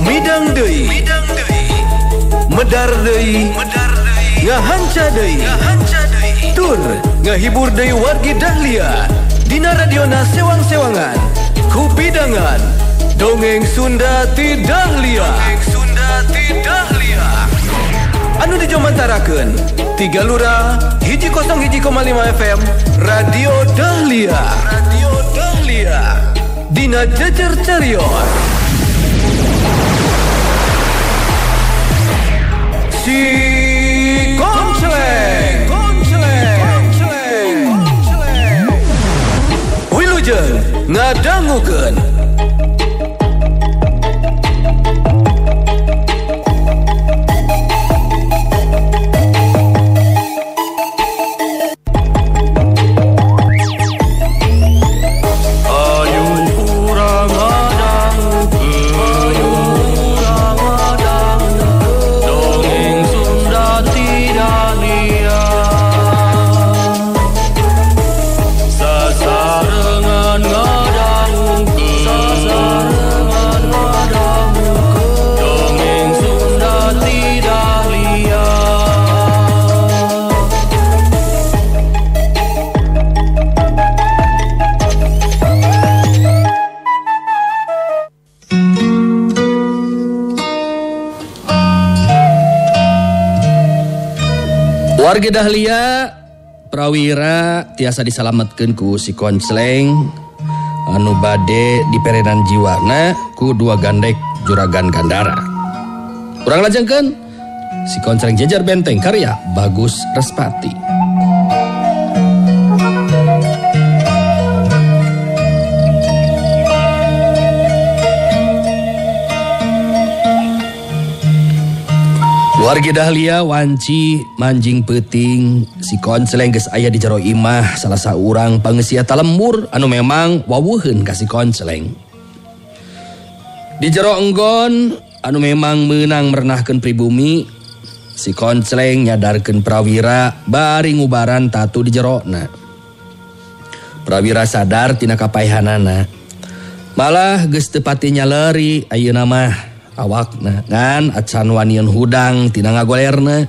Midang deui, medar deui, ngahanca deui, tur ngahibur deui wargi Dahlia dina radiona sewang-sewangan ku bidangan dongeng Sunda ti Dahlia. Anu dijomantarakeun tiga lura 101,5 FM Radio Dahlia. Dina Jejer Carion Si Konceleng Wilujeng ngadangukeun. Warga Dahlia prawira tiasa disalametkeun ku Si Koncleng anu bade diperenan jiwana ku dua gandek juragan Gandara. Urang lajengkeun Si Koncleng Jejer Benteng karya Bagus Respati. Wargi Dahlia wanci manjing peuting Si Koncleng geus aya di jero imah salah saurang pangesia talembur anu memang wawuheun ka Si Koncleng. Di jero enggon anu memang meunang merenahkeun pribumi, Si Koncleng nyadarkeun prawira bari ngubaran tatu di jerona. Prawira sadar tina kapaehanana, malah geus teu pati nyaleri ayeuna mah awakna ngan acan wanian hudang tina ngagolerna.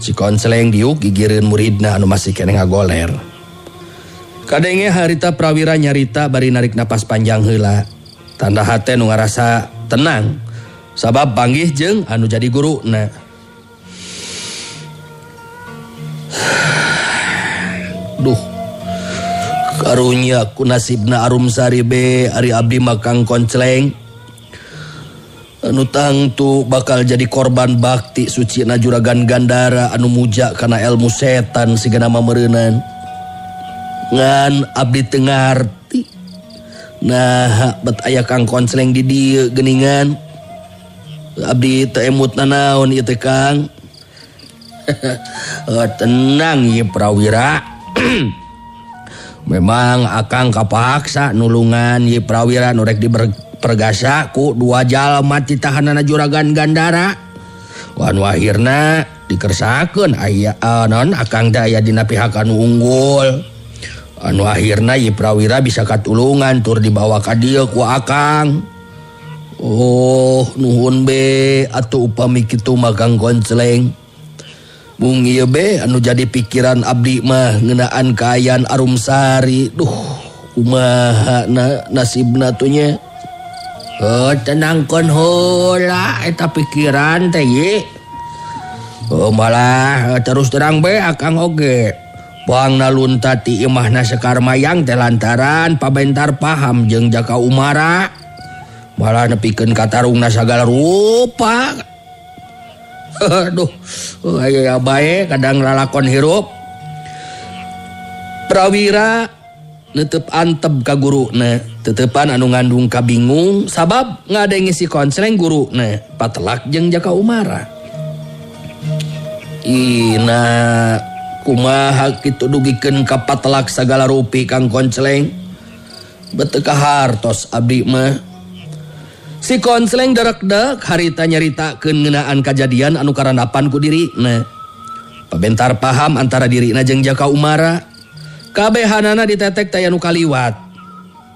Si Koncleng diuk gigireun muridna anu masih kene ngagoler. Kadenge harita prawira nyarita bari narik napas panjang heula, tanda hate nu ngarasa tenang sabab panggih jeung anu jadi guruna. Duh, karunya ku nasibna Arumsari be ari abdi mah Kang Koncleng. Anu tangtu bakal jadi korban bakti suci na juragan Gandara anu muja kana ilmu setan sigana mamereunan. Ngan abdi teu ngarti nah bet aya Kang Koncleng di dieu geuningan. Abdi teu emutna naon ieu teh Kang? Tenang ye prawira. Memang akang kapaksa nulungan ye prawira nu rek pergasa ku dua jalma ti tahanana juragan Gandara. Wan wahirna dikersakeun aya non akang teh aya dina pihak anu unggul. Anu wahirna ieu prawira bisa katulungan tur dibawa ka dieu ku akang. Oh, nuhun be atuh upami kitu mah Kang Koncleng. Mung ieu be anu jadi pikiran abdi mah ngeunaan kaayaan Arumsari. Duh, kumaha nasibna tuh nya? Tenangkeun heula eta pikiran teh ye. Malah terus terang be akang oge poangna lunta ti imahna Sekar Mayang teh lantaran pabentar paham jeung Jaka Umara. Malah nepikeun katarungna sagala rupa. Aduh, aya bae kadang lalakon hirup. Prawira netep antep ka guruna, tetepan anu ngandung kabingung sabab ngadengi Si Koncleng guruna patelak jeung Jaka Umara. Ina kumaha kitu dugikeun ka patelak sagala rupi Kang Koncleng. Beteu kahartos abdi mah. Si Koncleng derek-derek harita nyaritakeun ngeunaan kajadian anu karandapan ku dirina. Pabentar paham antara dirina jeung Jaka Umara. Kabehanana ditetek teh anu kaliwat.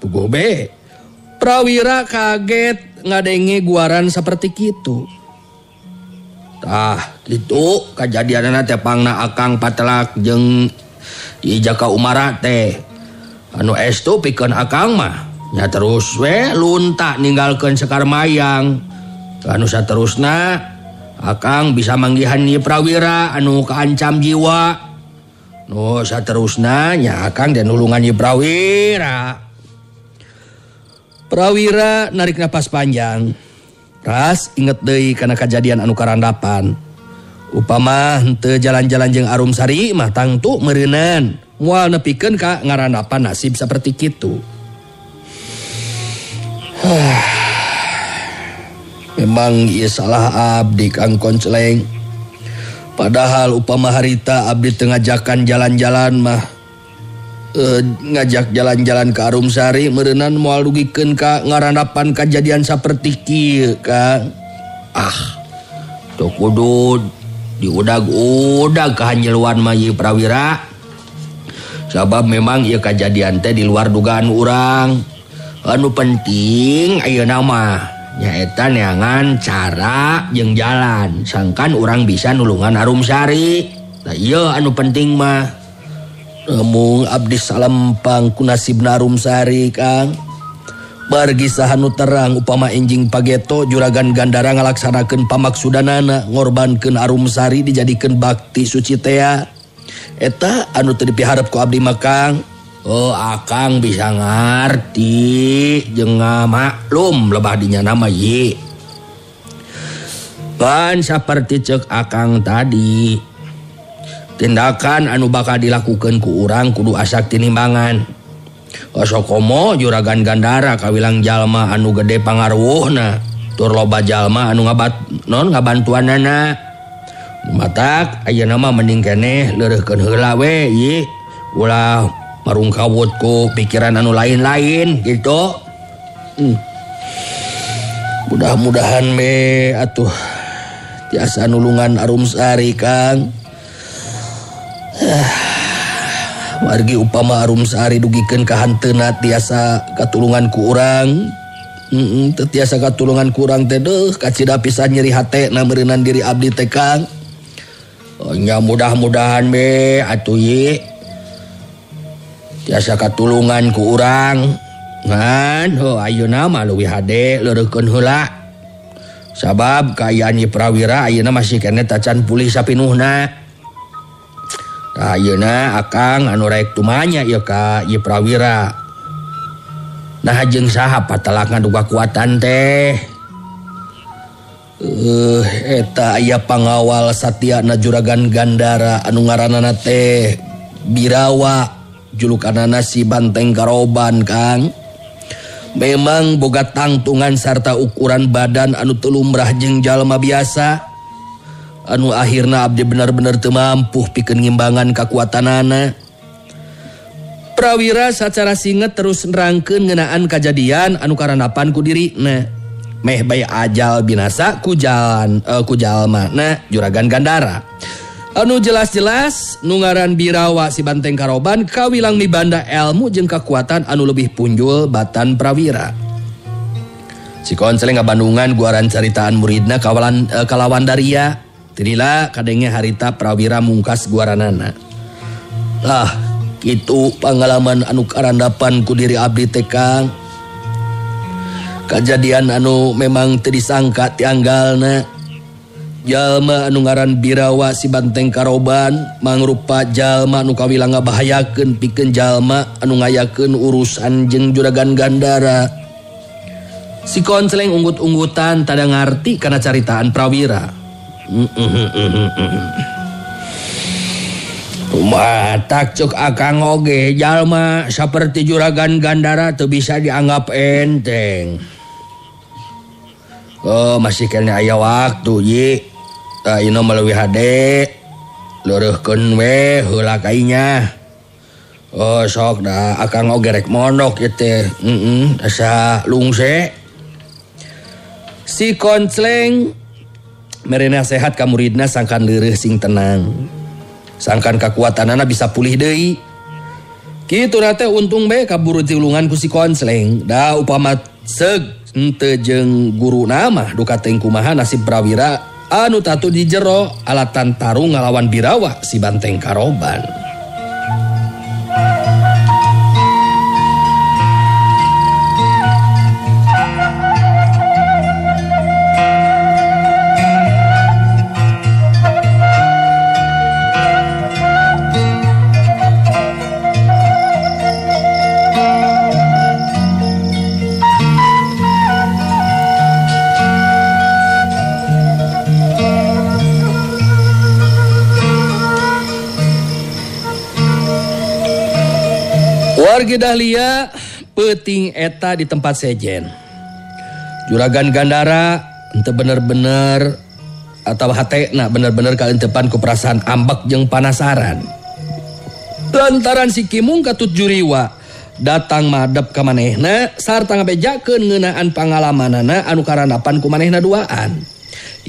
Puguh be Prawira kaget ngadenge guaran seperti kitu. Tah, itu kejadianana teh pangna akang patelak jeung Ijaka Umara teh. Anu estu pikeun akang mah nya terus we lunta ninggalkeun Sekar Mayang. Anu saterusna akang bisa manggihan ieu Prawira anu kaancam jiwa. Nu saterusna nya akang teh nulungan ieu Prawira. Prawira narik napas panjang. Ras inget deui kana kejadian anu karandapan. Upama henteu jalan-jalan jeung Arumsari mah tangtu meureunan. Moal nepikeun ka ngarandapan nasib saperti kitu. Memang ieu salah abdi Kang Koncleng. Padahal upama harita abdi teu ngajakan jalan-jalan mah ngajak jalan-jalan ke Arumsari meureunan moal dugikeun ka ngarandapan kejadian saperti kieu Kang. Ah, teu kudu diudag-udag kahanyeluan mah ieu Prawira. Sabab memang ieu kejadian teh di luar dugaan urang. Anu penting ayeuna mah nyaeta neangan cara jeung jalan sangkan urang bisa nulungan Arumsari. Lah ieu anu penting mah. Mung abdi salempang ku nasibna Arumsari Kang. Bargisaha nu terang upama enjing Pageto Juragan Gandara ngalaksanakeun pamaksudanana ngorbankeun Arumsari dijadikeun bakti suci tea. Eta anu teu dipiharep ku abdi mah Kang. Oh, akang bisa ngarti jeung maklum lebah dinya nama ye. Pan saperti ceuk akang tadi. Tindakan anu bakal dilakukan ku urang kudu asak tinimbangan. Sokomo Juragan Gandara kawilang jalma anu gede pangaruhna tur loba jalma anu ngabantuanana. Matak ayeuna mah mending keneh leureuhkeun heula we ieu ulah marungkawut ku pikiran anu lain-lain gitu. Mudah-mudahan me atuh tiasa nulungan Arumsari Kang. Wargi upama Arumsari dugikeun ka hanteuna tiasa katulungan ku urang. Teu tiasa katulungan ku urang teh deuh kacida pisan nyeri hatena meureunan diri abdi teh Kang. Nya mudah-mudahan be atuh ye tiasa katulungan ku urang. Ngan heuh ayeuna mah leuwih hade leureukeun heula. Sabab kaayaan ieu Prawira ayeuna masih keneh tacan pulih sapinuhna. Tah ayeuna akang anu rek tumanya ieu ka ieu Prawira. Nah jeung saha patelak ngaduga kuatan teh? Eta aya pangawal satyana Juragan Gandara anu ngaranana teh Birawa, julukanana si Banteng Karoban Kang. Memang boga tangtungan sarta ukuran badan anu teu lumrah jeung jalma biasa. Anu akhirna abdi bener-bener teu mampu pikeun ngimbangan kakuatanana. Prawira sacara singet terus nerangkeun ngeunaan kajadian anu karandapan ku dirina. Meh bae ajal binasa ku jalma na Juragan Gandara. Anu jelas-jelas nu ngaran Birawa si Banteng Karoban kawilang mibanda elmu jeung kakuatan anu leuwih punjul batan Prawira. Si Koncleng ngabandungan guaran caritaan muridna kalawan Daria. Tinilah kadenge harita Prawira mungkas guaranana. Lah, kitu pengalaman anu karandapan ku diri abdi teh Kang. Kajadian anu memang teu disangka tianggalna. Jalma anu ngaran Birawa si Banteng Karoban mangrupa jalma anu kawilang ngabahayakeun pikeun jalma anu ngayakeun urusan jeung Juragan Gandara. Si Koncleng unggut-unggutan tada ngarti kana caritaan Prawira. Matak cuk akang oge jalma saperti Juragan Gandara teu bisa dianggap enteng. Oh, masih kena aya waktu ye. Ayeuna meleuwih hade leureukkeun we heula kainya. Oh, sok da akang oge rek mondok ieu teh. Asa lungse. Si Koncleng merena sehat ka muridna sangkan leureum sing tenang. Sangkan kakuatanana bisa pulih deui. Kitu na teh untung bae kaburu tilungan ku si Koncleng. Da upama Ente jeung guru nama duka teuing kumaha nasib prawira anu tatu di jero alatan tarung ngalawan birawa si Banteng karoban. Wargi Dahlia peting eta di tempat sejen. Juragan Gandara ente bener-bener atau hatena bener-bener kalian depan ku perasaan ambek jeung panasaran. Lantaran si Kimung katut juriwa datang madep ka manehna sarta ngabejakeun ngeunaan pangalamanana anu karanapan ku manehna duaan.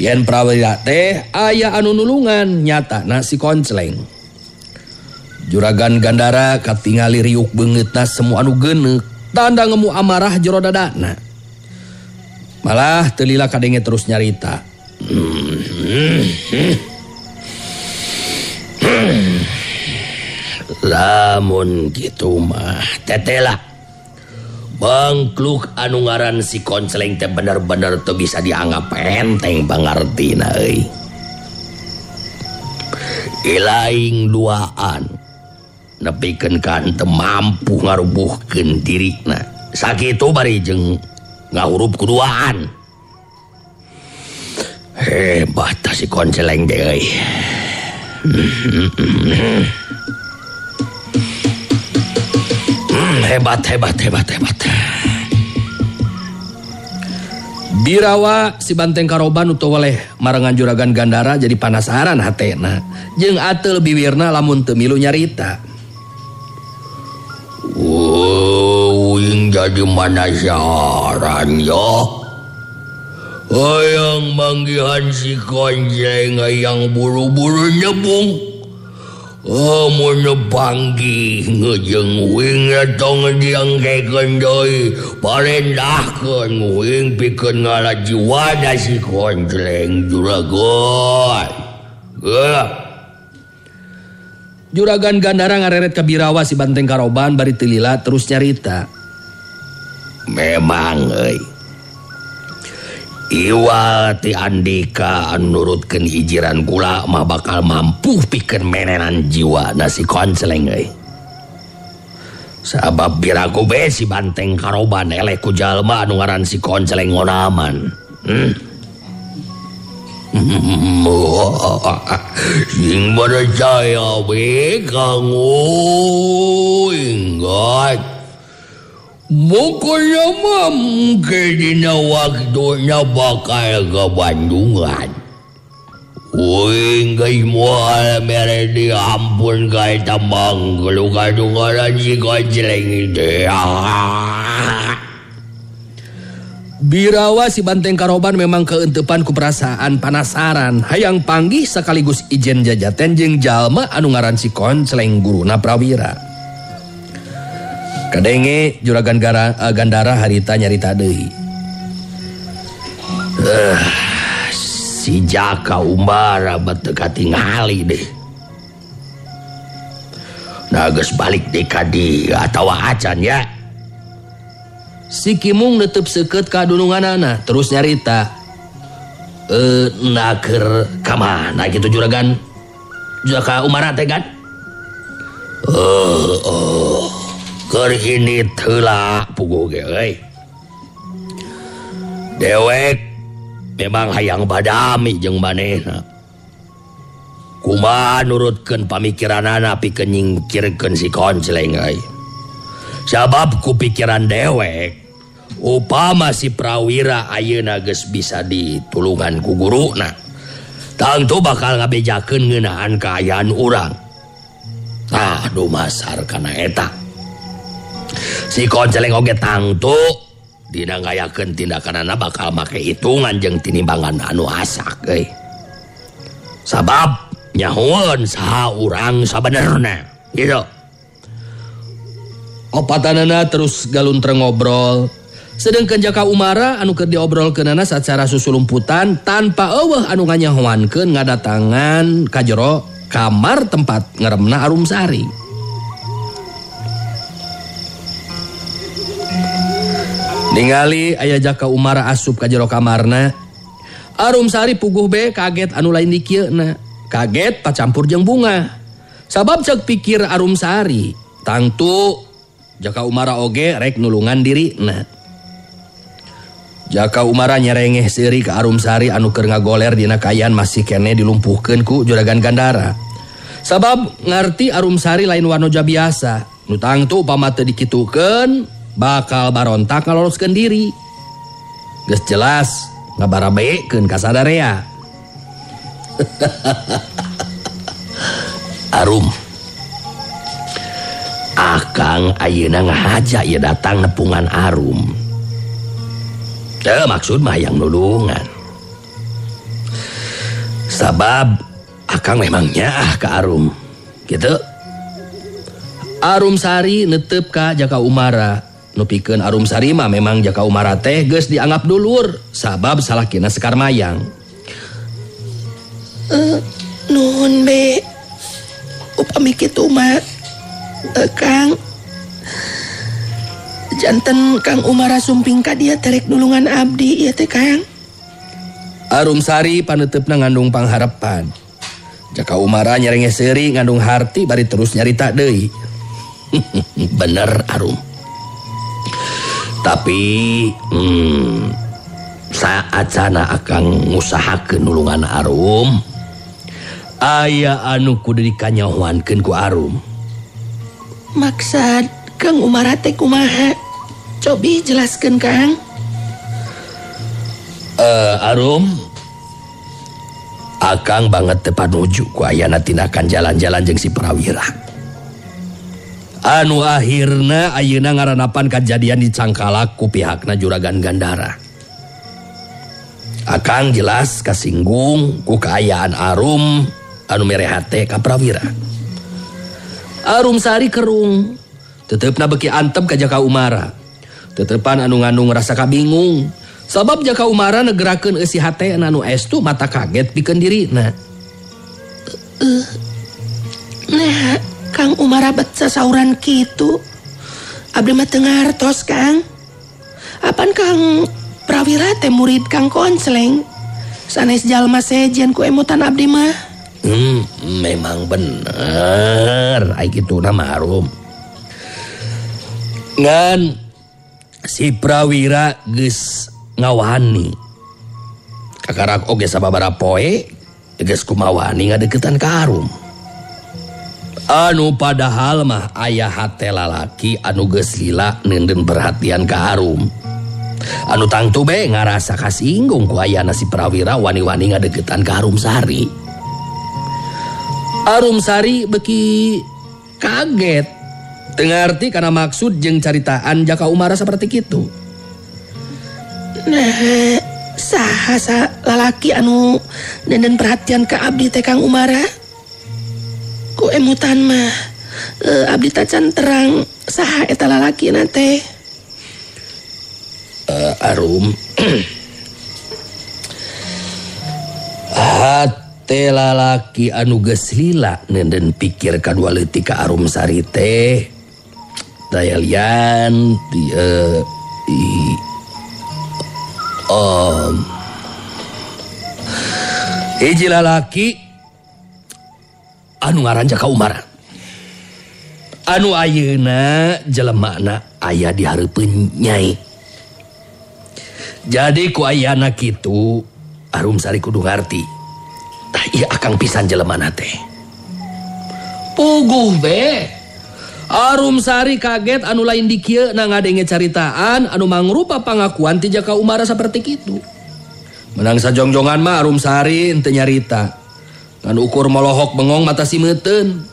Yen prawira teh aya anu nulungan nyatana si Koncleng. Juragan Gandara katingali riuk beungeutna semua anu geuneuk tanda ngemu amarah jero dadana. Malah teu lila kadenge terus nyarita. Lamun kitu mah tetela bangkluk anu ngaran si Koncleng teh bener-bener teu bisa dianggap enteng pangartina euy. Ilaing duaan nepikeun ka henteu mampu ngarubuhkeun dirina sakitu bari jeung ngahurup ku duaan. Hebat tah si Koncleng teh euy. Hebat. Birawa si Banteng karoban utawa leh marangan Juragan Gandara jadi panasaran hatena jeung ateu biwirna lamun teu milu nyarita. Oh, yang jadi manasaran ya? Hayang manggihan si Koncleng yang buru-buru nyebung. Amun nepanggih ngejeng wing atau ngediangkekan doi parendahkan wing pikeun ngalajiwana si Koncleng juragan. Juragan Gandara ngareret ke birawa si Banteng karoban bari teu lila terus nyarita. Memang euy. Iwa ti Andika anu nurutkeun hijiran kula mah bakal mampu pikeun menenan jiwa na si Koncleng euy. Sabab biraku be si Banteng karoban eleh ku jalma anu ngaran si Koncleng ngonaman. Sing percaya we kanggo ingat mukulnya mungkin dina waktunya bakal ke Bandungan we ngai mual mere diampun kai tambang keluka-lukaran si Koncleng itu. Birawa si Banteng karoban memang keentepan ku perasaan panasaran hayang panggih sekaligus ijen jajaten jeung jalma anu ngaran si Koncleng guruna prawira. Kadenge Juragan Gandara harita nyarita deui. Si Jaka Umbara batu katingali deh. Nah geus balik dekadi atau acan ya. Si Kimung netep seket ka dununganana terus nyarita. Naker ka mana kitu Juragan Jaka Umbara teh kan? Keur ini teula puguh ge euy. Dewek memang hayang badami jeung manehna. Kumaha nurutkeun pamikiranana pikeun nyingkirkeun si Koncleng euy. Sabab ku pikiran dewek upama si prawira ayeuna geus bisa ditulungan ku guruna tangtu bakal ngabejakeun ngeunaan kaayaan urang. Nah dumasar kana eta si Koncleng oge tangtu dina ngayakeun tindakanana bakal make hitungan jeung tinimbangan anu asak euy. Sabab nyahoeun saha urang sabenerna gitu. Opatanana terus galuntreng ngobrol Sedangkan jaka umara anu keur diobrolkeunana sacara susulumputan tanpa eueuh anu nganyahoankeun ngadatangan ka jero kamar tempat ngaremna Arumsari. Ningali aya jaka umara asup ka jero kamarna, Arumsari puguh be kaget anu lain di kieu. Kaget pacampur jeung bunga. Sabab cek pikir Arumsari, tangtu jaka umara oge rek nulungan diri na. Jaka umara nyerengeh siri ke Arumsari anu keur ngagoler dina kaayaan masih kene dilumpuhkeun ku juragan Gandara. Sabab ngarti Arumsari lain wanoja biasa, nu tangtu upama teu dikitukeun bakal barontak ngaloloskeun diri. Geus jelas ngabarabekeun ka sadarea. Arum, akang ayeuna ngahaja ieu datang nepungan Arum. Teu maksud mah yang nulungan. Sabab akang memang nyaah ka Arum. Gitu. Arumsari netep ka jaka umara. Nu pikeun Arumsari mah memang jaka umara teh geus dianggap dulur. Sabab salakina sekar mayang. Nuhun be. Upami kitu mah Kang. Janten Kang Umara sumping ka dia tarik nulungan abdi, ieu teh Kang. Arumsari paneutepna ngandung pangharepan. Jaka Umara nyerengeh seuri ngandung harti bari terus nyarita deui. Bener Arum. Tapi saacana akang ngusahakeun nulungan Arum, aya anu kudu dikanyahoankeun ku Arum. Maksad Kang Umara teh kumaha? Cobi jelaskan Kang. Arum, akang banget tepat nuju ku ayana tindakan jalan-jalan jeung si Prawira. Anu akhirna ayeuna ngaranapan kejadian di Cangkalak ku pihakna Juragan Gandara. Akang jelas kasinggung ku kaayaan Arum anu mere hate ka Prawira. Arumsari kerung. Tetepna beki antep ka jaka umara. Tetepan anu ngandung rasa kabingung. Sabab jaka umara negerakeun eusi hatena anu estu mata kaget pikeun dirina. Nah, Kang Umara bet sasauran kitu. Abdi mah teu ngartos Kang. Apan Kang Prawira teh murid Kang Konsleng. Sanes jalma sejen ku emutan abdi mah. Memang bener. Ai kituna mah Arum. Ngan si Prawira geus ngawani kakarak oge sababaraha poe geus kumawani ngadeukeutan ka Arum. Anu padahal mah aya hate lalaki anu geus lila neundeun perhatian ka Arum. Anu tangtu be ngarasa kasinggung ku ayana si Prawira wani-wani ngadeukeutan ka Arumsari. Arumsari beki kaget. Tengarti karena maksud jeung caritaan jaka umara seperti kitu. Nah, saha lalaki anu nenden perhatian ke abdi teh Kang Umara? Ku emutan mah abdi tacan terang saha eta lalaki na teh. Arum. Hate lalaki anu geus lila nenden pikir kadua leutik ka Arumsari teh. Daya lian hiji lalaki anu ngaran jaka umara anu ayeuna jelemakna aya di hareupeun nyai. Jadi ku ayana kitu Arumsari kudu ngarti tah ieu akang pisan jelemana teh. Puguh be Arumsari kaget anu lain di kieu na ngadenge caritaan anu mangrupa pangakuan ti jaka umara saperti kitu. Menang sajongjongan mah Arumsari henteu nyarita. Ngan ukur molohok bengong mata simeuteun.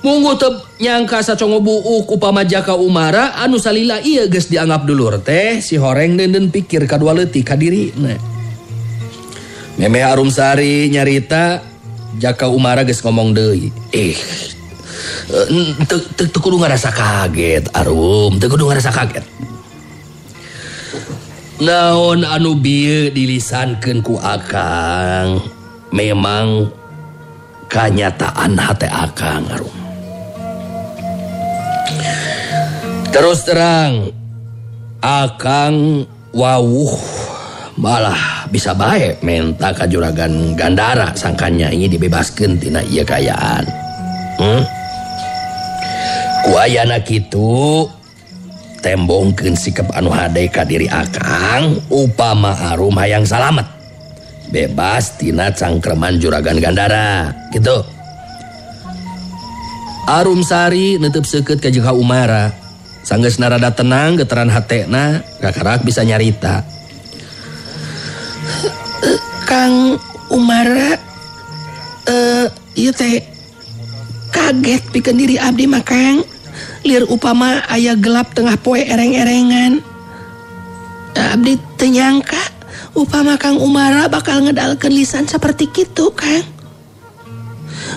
Munggu teu nyangka sacongo buuk upama jaka umara anu salila ieu geus dianggap dulur teh si horeng neundeun pikir kadua leutik ka dirina. Memeh Arumsari nyarita jaka umara geus ngomong deui. Teu kudu ngarasa kaget Arum, teu kudu ngarasa kaget. Naon anu bieu dilisankeun ku akang memang kanyataan hate akang arum. Terus terang akang wawuh malah bisa baik minta ka Juragan Gandara sangkanya ini dibebaskan tina iya kayaan. Kuayana kitu tembongkeun sikap anu hade ka diri akang upama arum hayang salamet bebas tina cangkreman Juragan Gandara gitu. Arum sari netep seukeut ka jeung Umara. Sanggeus narada tenang, geteran hatena, kakarak bisa nyarita. Kang Umara, iya teh, kaget pikeun diri abdi mah Kang. Lieur upama aya gelap tengah poe ereng-erengan. Abdi teu nyangka upama Kang Umara bakal ngedalkeun lisan saperti kitu Kang.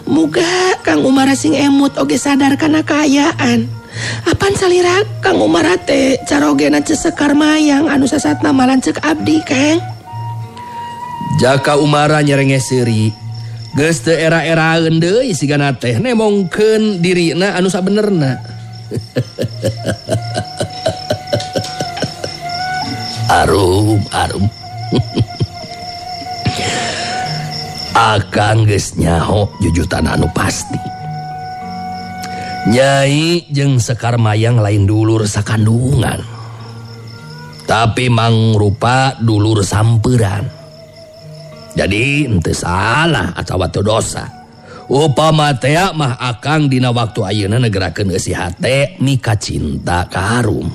Muga Kang Umara sing emut oge sadar kana kaayaan. Apaan salira Kang Umara teh carogena cesekar mayang anu sasatna malan cek abdi Kang. Jaka Umara nyerengeseuri geus teu era-eraeun deui sigana teh nemongkeun dirina anu sabenerna. Arum akang geus nyaho jujutan anu pasti. Nyai jeung sekar mayang lain dulur sakandungan, tapi mangrupa dulur samperan. Jadi ente salah atau atuh dosa. Upama teh mah akang dina waktu ayeuna negerakeun eusi hate mika cinta ka Arum.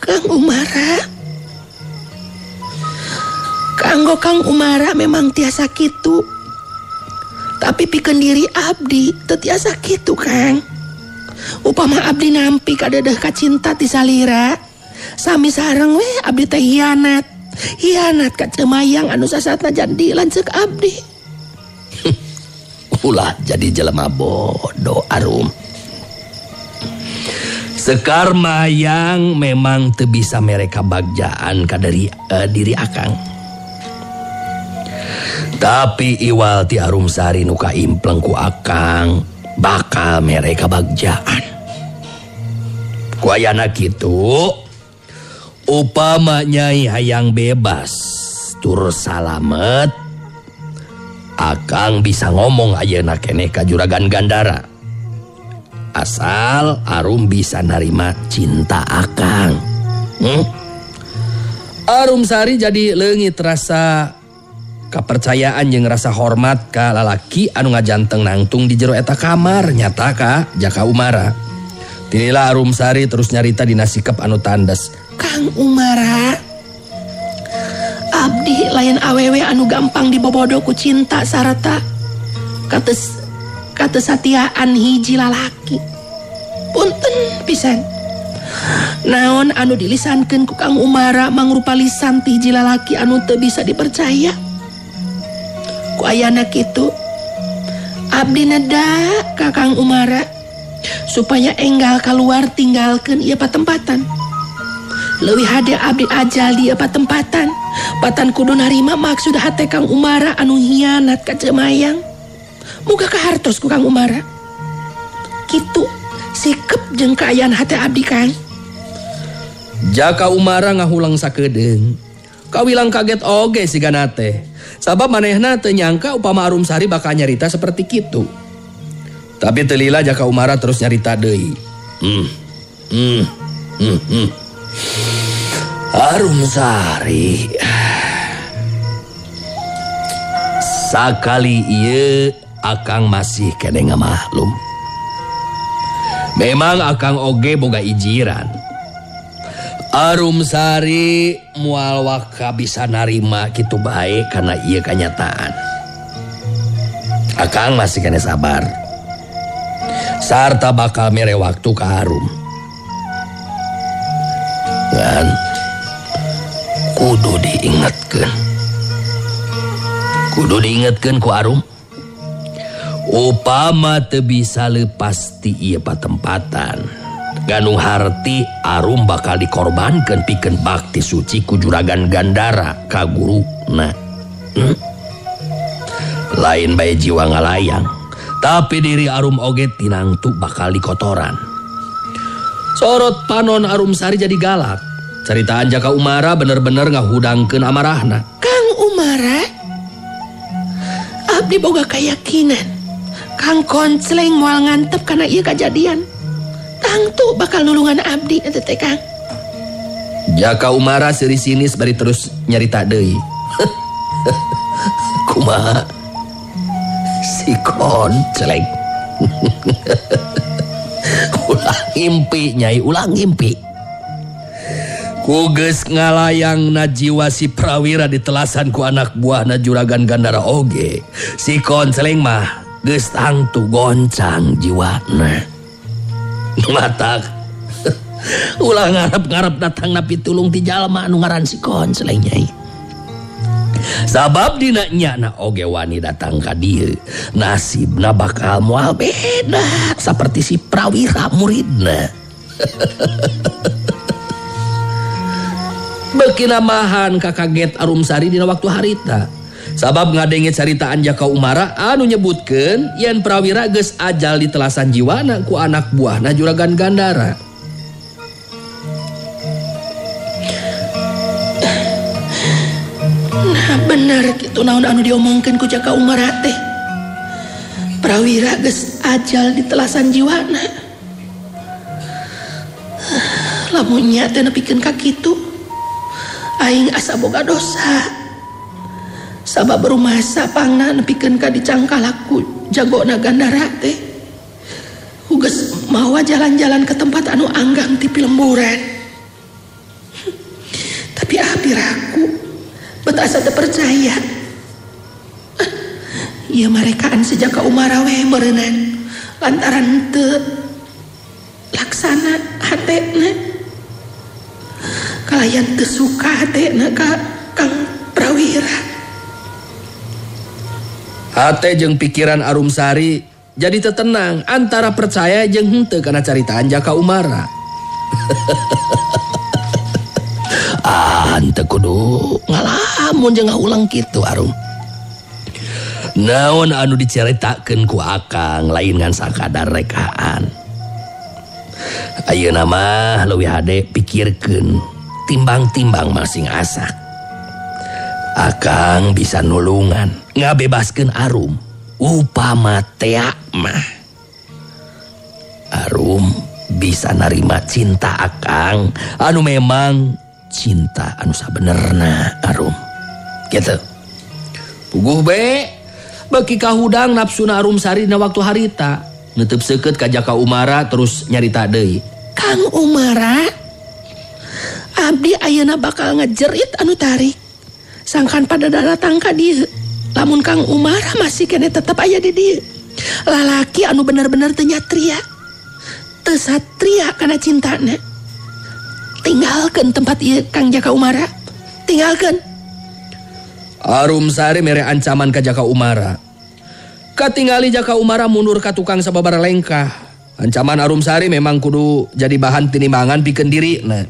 Kang Umara, kanggo Kang Umara memang tiasa kitu, tapi pikeun diri abdi teu tiasa kitu Kang. Upama abdi nampi kadadeh kacinta ti salira sami sareng we abdi teh hianat ka cemayang anu sasatna jadi lanceuk abdi. Ulah jadi jelema bodoh Arum. Sekar mayang memang teu bisa mere kabagjaan ka diri akang, tapi iwal ti Arum sari nu kaimpleng ku akang bakal mere kabagjaan. Kuayana kitu upama nyai hayang bebas tur salamet akang bisa ngomong ayeuna keneh ka Juragan Gandara asal Arum bisa narima cinta akang. Arum sari jadi leungit rasa kepercayaan yang rasa hormat ka lalaki anu ngajanteng nangtung di jero eta kamar nyata ka Jaka Umara. Tinilah Arum sari terus nyarita dina sikep anu tandas. Kang Umara, abdi lain awewe anu gampang dibobodo ku cinta sarata katesatiaan hiji lalaki. Punten pisan naon anu dilisankeun ku Kang Umara mangrupa lisan ti hiji lalaki anu teu bisa dipercaya. Ku ayana kitu abdi neda ka Kang Umara supaya enggal keluar tinggalkan ieu patempatan. Leuwih hade abdi ajal di ieu patempatan. Patan kudu narima maksud hate Kang Umara anu hianat ka cemayang. Muga kahartos ku Kang Umara. Kitu sikep jeung kaayaan hate abdi Kang. Jaka Umara ngahulang sakedeung. Kawilang kaget oge sigana teh. Sabab manehna teu nyangka upama Arum sari bakal nyarita seperti kitu. Tapi teu lila Jaka Umara terus nyarita deui. Arum sari sakali ieu akang masih keneh ngamaklum. Memang akang oge boga ijiran. Arum sari moal waka bisa narima kitu bae karena ieu kanyataan. Akang masih kena sabar sarta bakal mere waktu ka Arum. Dan kudu diingetkeun ku Arum upama teu bisa leupas ti ieu patempatan Ganung harti arum bakal dikorbankan pikeun bakti suci ku Juragan Gandara ka guruna. Lain bae jiwa ngalayang, tapi diri arum oge tinangtu bakal dikotoran. Sorot panon arum sari jadi galak. Ceritaan jaka Umara bener-bener ngahudangkeun amarahna. Kang Umara? Abdi boga keyakinan Kang Koncleng moal ngantep karena ieu kejadian. Tangtu bakal nulungan abdi eta teh Kang. Jaka Umara seri sinis bari terus nyarita deui. Kumaha si Koncleng. Ulang impi nyai, ulang impi. Ku geus ngalayangna jiwa si Prawira ditelasan ku anak buahna Juragan Gandara oge. Si Koncleng mah geus tangtu goncang jiwana. Matak ulah ngarep-ngarep datang napi tulung ti jalma anu ngaran si Koncleng nyai. Sabab dina nyana oge wani datang ka dieu, nasibna bakal moal beda saperti si Prawira muridna. Beuki namahan kakaget Arumsari dina waktu harita. Sabab ngadenge caritaan jaka Umara anu nyebutkeun yen Prawira geus ajal ditelasan jiwana ku anak buahna Juragan Gandara. Nah bener kitu naon anu diomongkeun ku jaka Umara teh. Prawira geus ajal ditelasan jiwana. Lamun nya teh nepikeun ka kitu, aing asa boga dosa. Sabab rumasa pangna nepikeun ka dicangkalaku jagona Gandara teh. Huges mawa jalan-jalan ke tempat anu anggang ti pilemburan. Tapi abdi raku bet asa teu percaya. Ieu marekaan sejak ka Umara we meureunana lantaran teu laksana hatena. Kalayan teu suka hatena ka Kang Prawira. Hate jeung pikiran Arumsari jadi tetenang antara percaya jeung henteu kana caritaan jaka Umara. Ah, henteu kudu ngalamun jeung ulang kitu Arum. Naon anu diceritakeun ku Akang lain ngan sakadar rekaan. Ayeuna mah leuwih hade pikirkeun, timbang-timbang masing asak. Akang bisa nulungan, ngabebaskeun Arum, upama tea mah. Arum bisa narima cinta Akang, anu memang cinta anu sabenerna Arum. Gitu. Puguh be, beki kahudang nafsuna Arumsari dina waktu harita. Netep seukeut ka jaka Umara terus nyarita deui. Kang Umara, abdi ayeuna bakal ngejerit anu tarik. Sangkan pada datang ka dieu, lamun Kang Umara masih kene tetep aya di dieu. Lalaki anu bener-bener teu nyatria, teu satria kana cintana. Tinggalkeun tempat ieu Kang jaka Umara, tinggalkeun. Arumsari mere ancaman ka jaka Umara. Katingali jaka Umara mundur ka tukang sababaraha lengkah. Ancaman Arumsari memang kudu jadi bahan tinimbangan pikeun dirina.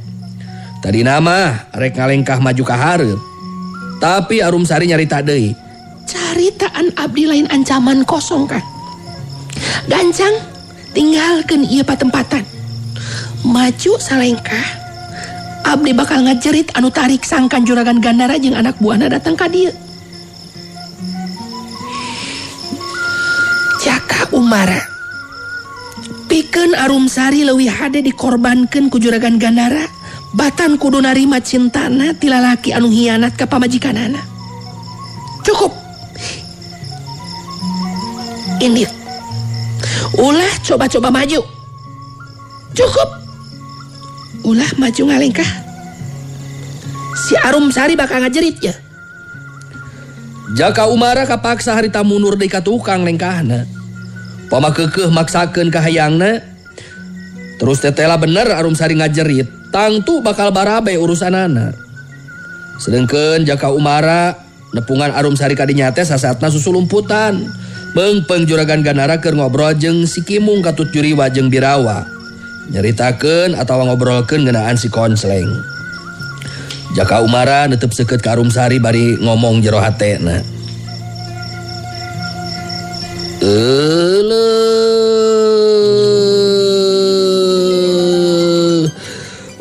Tadi nama rek ngalengkah maju ka hareup. Tapi Arumsari nyarita deui. Caritaan abdi lain ancaman kosong kan. Gancang tinggalkeun ieu patempatan. Maju salengkah, abdi bakal ngajerit anu tarik sangkan Juragan Gandara jeung anak buahna datang ka dieu. Jaka Umara, pikeun Arumsari leuwih hade dikorbankeun ku Juragan Gandara. Batan kudu narima cintana ti lalaki anu hianat ka pamajikanana. Cukup. Ini. Ulah coba-coba maju. Cukup. Ulah maju ngalengkah. Si Arumsari bakal ngajerit ya. Jaka Umara kapaksa harita mundur deui ka tukang lengkahna. Pamakeueuh maksakeun kahayangna. Terus tetela bener Arumsari ngajerit. Tangtu bakal barabe urusan anak. Sedengkeun jaka Umara nepungan Arumsari kadinya teh sasaatna susulumputan. Meungpeung Juragan Gandara keur ngobrol jeung si Kimung Katut Juriwa jeung Birawa. nyeritakan atau ngobrolkan ngenaan si Koncleng. Jaka Umara tetep seket ke Arumsari bari ngomong jero hatena.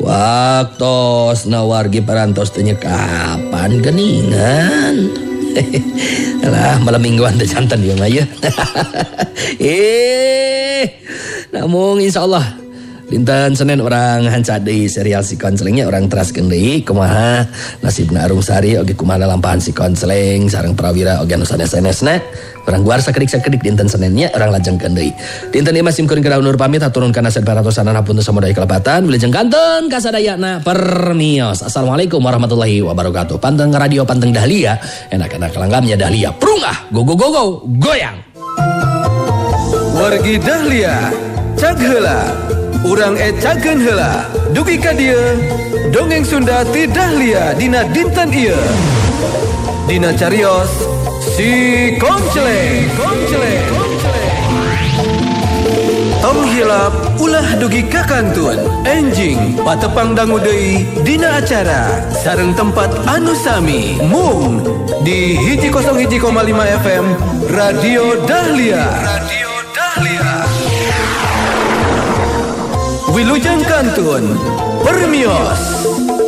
Waktos nawargi parantos tanya kapan geningan. Alah malam mingguan teh santen ya mah yeuh. Namun insyaallah dinten Senin orang hanca deui serial si Konslengnya orang teraskeun deui kumaha nasibna Arumsari oge kumaha lampahan si Konsleng sareng prawira oge anu sanes-sanesna urang guar sakedik-sakedik dinten Seninnya orang lajengkeun deui. Dinten ieu masih kuring kalaunur pamit haturun kana sabaratosan hapunten samodaya kelepatan wilujeng kanten kasadayana permios. Assalamualaikum warahmatullahi wabarakatuh. Panteng radio panteng Dahlia enak-enak langgamnya Dahlia prungah go go go go goyang. Wargi Dahlia cag heula urang ecagen hela, dugi ka dieu, dongeng Sunda ti Dahlia dina dinten ieu. Dina carios, si Koncleng, Koncleng, Koncleng. Tong hilap, ulah dugi ka kantun, enjing, patepang dangu deui, dina acara, sareng tempat anu sami, mung, di 101,5 FM, Radio Dahlia. Radio Dahlia. Wilujeng kantun, permios.